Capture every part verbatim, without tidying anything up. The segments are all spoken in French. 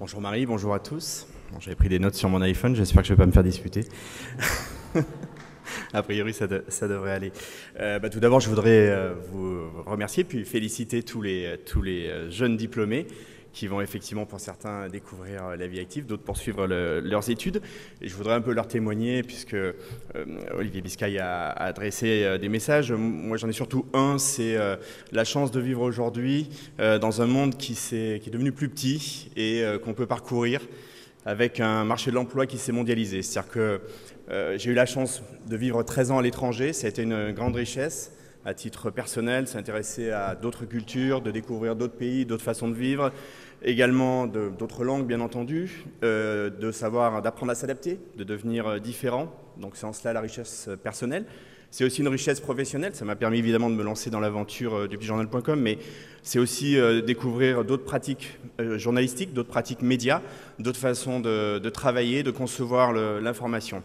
Bonjour Marie, bonjour à tous. Bon, j'avais pris des notes sur mon iPhone, j'espère que je ne vais pas me faire disputer. A priori, ça, de, ça devrait aller. Euh, bah, tout d'abord, je voudrais euh, vous remercier, puis féliciter tous les, tous les jeunes diplômés qui vont effectivement, pour certains, découvrir la vie active, d'autres poursuivre le, leurs études. Et je voudrais un peu leur témoigner, puisque euh, Olivier Biscay a, a adressé euh, des messages. Moi, j'en ai surtout un, c'est euh, la chance de vivre aujourd'hui euh, dans un monde qui, s'est, qui est devenu plus petit et euh, qu'on peut parcourir, avec un marché de l'emploi qui s'est mondialisé. C'est-à-dire que euh, j'ai eu la chance de vivre treize ans à l'étranger, ça a été une grande richesse. À titre personnel, s'intéresser à d'autres cultures, de découvrir d'autres pays, d'autres façons de vivre, également d'autres langues bien entendu, euh, de savoir, d'apprendre à s'adapter, de devenir différent, donc c'est en cela la richesse personnelle. C'est aussi une richesse professionnelle, ça m'a permis évidemment de me lancer dans l'aventure du lepetitjournal point com, mais c'est aussi euh, découvrir d'autres pratiques euh, journalistiques, d'autres pratiques médias, d'autres façons de, de travailler, de concevoir l'information.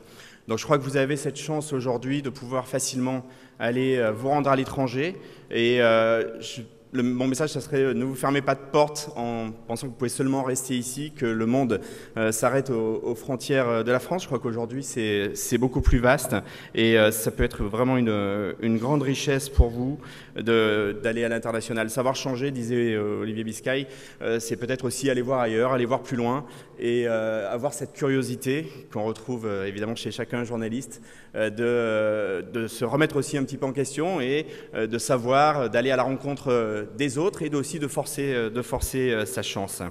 Donc je crois que vous avez cette chance aujourd'hui de pouvoir facilement aller euh, vous rendre à l'étranger. Et euh, je, le, mon message, ça serait euh, ne vous fermez pas de porte en pensant que vous pouvez seulement rester ici, que le monde euh, s'arrête aux, aux frontières de la France. Je crois qu'aujourd'hui, c'est beaucoup plus vaste et euh, ça peut être vraiment une, une grande richesse pour vous d'aller à l'international. Savoir changer, disait euh, Olivier Biscay, euh, c'est peut-être aussi aller voir ailleurs, aller voir plus loin. Et euh, avoir cette curiosité qu'on retrouve euh, évidemment chez chacun journaliste, euh, de, euh, de se remettre aussi un petit peu en question et euh, de savoir, d'aller à la rencontre euh, des autres et aussi de forcer, euh, de forcer euh, sa chance.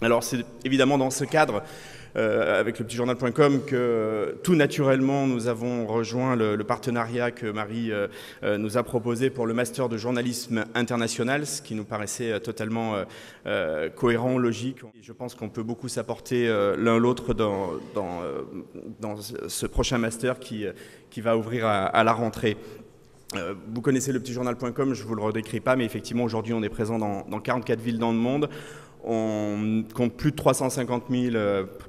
Alors c'est évidemment dans ce cadre, euh, avec lepetitjournal point com, que euh, tout naturellement nous avons rejoint le, le partenariat que Marie euh, euh, nous a proposé pour le master de journalisme international, ce qui nous paraissait euh, totalement euh, euh, cohérent, logique. Et je pense qu'on peut beaucoup s'apporter euh, l'un l'autre dans, dans, euh, dans ce prochain master qui, qui va ouvrir à, à la rentrée. Vous connaissez lepetitjournal point com, je ne vous le redécris pas, mais effectivement aujourd'hui on est présent dans, dans quarante-quatre villes dans le monde. On compte plus de trois cent cinquante mille,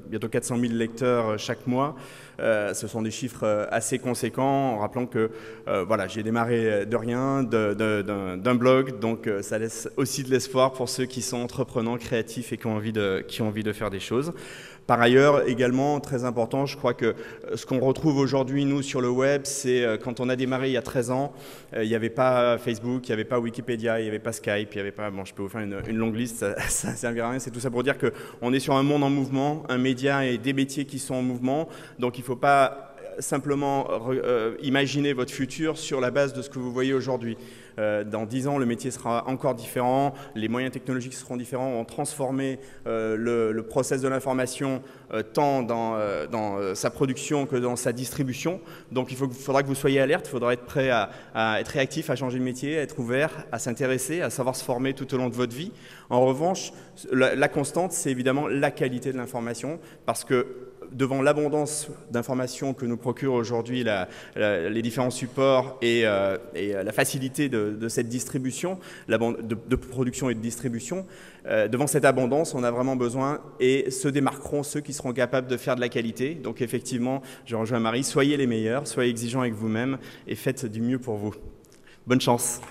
bientôt quatre cent mille lecteurs chaque mois. Euh, ce sont des chiffres assez conséquents, en rappelant que euh, voilà, j'ai démarré de rien, d'un blog, donc ça laisse aussi de l'espoir pour ceux qui sont entreprenants, créatifs et qui ont envie de, qui ont envie de faire des choses. Par ailleurs, également, très important, je crois que ce qu'on retrouve aujourd'hui, nous, sur le web, c'est quand on a démarré il y a treize ans, il n'y avait pas Facebook, il n'y avait pas Wikipédia, il n'y avait pas Skype, il n'y avait pas... Bon, je peux vous faire une, une longue liste, ça ne servira à rien. C'est tout ça pour dire qu'on est sur un monde en mouvement, un média et des métiers qui sont en mouvement, donc il ne faut pas simplement euh, imaginer votre futur sur la base de ce que vous voyez aujourd'hui. Euh, dans dix ans, le métier sera encore différent, les moyens technologiques seront différents, ont transformé euh, le, le process de l'information euh, tant dans, euh, dans euh, sa production que dans sa distribution. Donc il faut, faudra que vous soyez alerte, il faudra être prêt à, à être réactif, à changer de métier, à être ouvert, à s'intéresser, à savoir se former tout au long de votre vie. En revanche, la, la constante, c'est évidemment la qualité de l'information, parce que devant l'abondance d'informations que nous procurent aujourd'hui les différents supports et, euh, et la facilité de, de cette distribution, de, de production et de distribution, euh, devant cette abondance, on a vraiment besoin et se démarqueront ceux qui seront capables de faire de la qualité. Donc effectivement, je rejoins Marie, soyez les meilleurs, soyez exigeants avec vous-même et faites du mieux pour vous. Bonne chance.